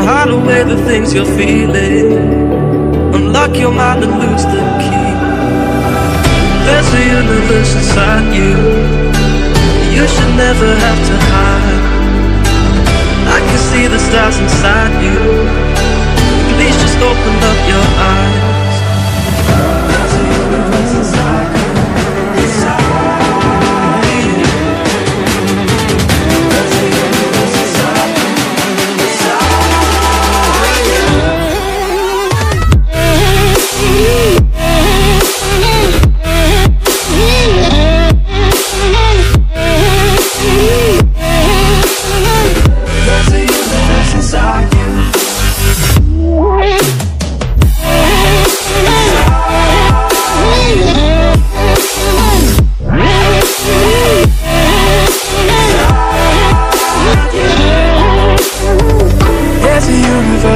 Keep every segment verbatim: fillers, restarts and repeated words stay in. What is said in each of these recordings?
and hide away the things you're feeling. Unlock your mind and lose the key. There's a universe inside you. You should never have to hide. I can see the stars inside you. Please just open up your eyes. There's a universe inside you.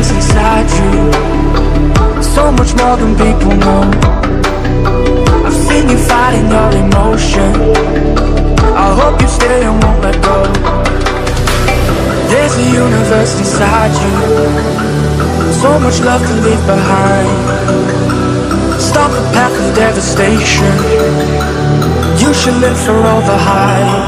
Inside you, so much more than people know. I've seen you fighting your emotion. I hope you stay and won't let go. There's a universe inside you, so much love to leave behind. Stop the path of devastation. You should live for all the hype.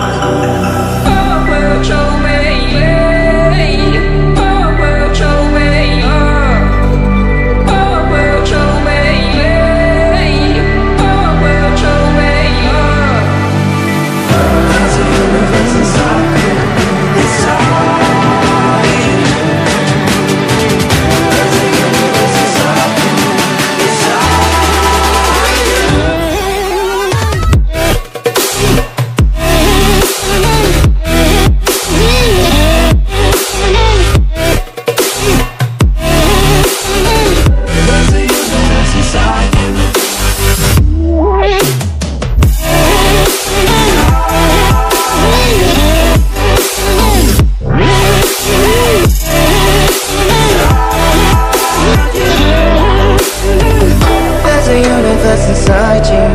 Inside you,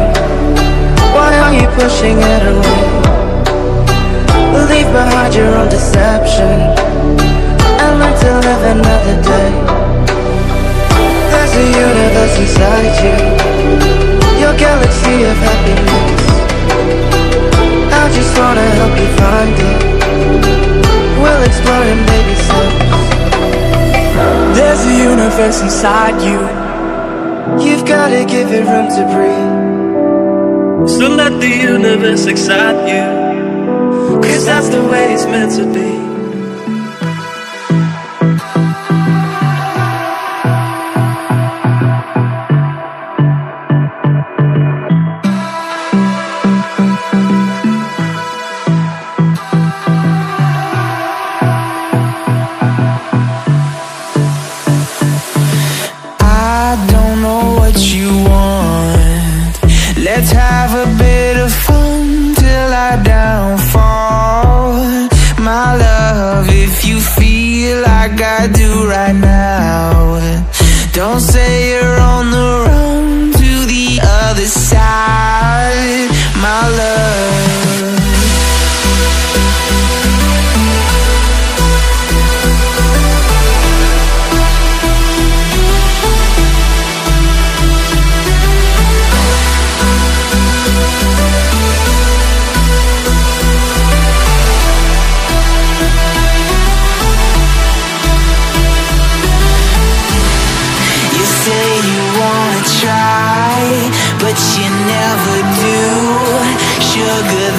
why are you pushing it away? Leave behind your own deception and learn to live another day. There's a universe inside you, your galaxy of happiness. I just wanna help you find it. We'll explore in baby steps. There's a universe inside you. You've gotta give it room to breathe. So let the universe excite you, cause that's the way it's meant to be. Let's have a bit of fun till I downfall. My love, if you feel like I do right now, don't say you're on the run to the other side, my love. Try, but you never do, sugar.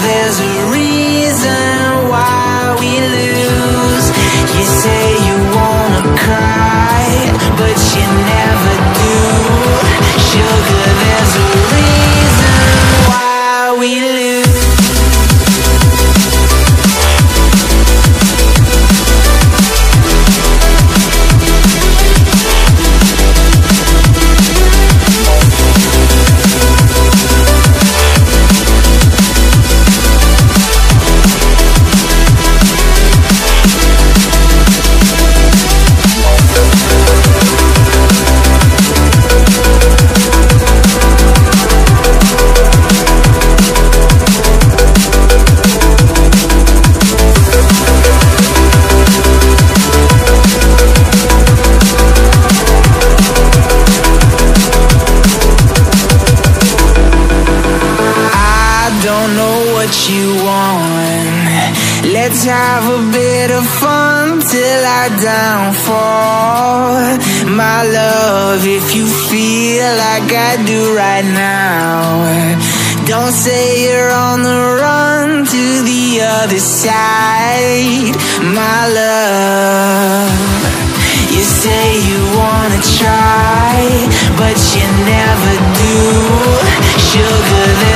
Let's have a bit of fun till I downfall. My love, if you feel like I do right now, don't say you're on the run to the other side. My love, you say you wanna try, but you never do. Sugar,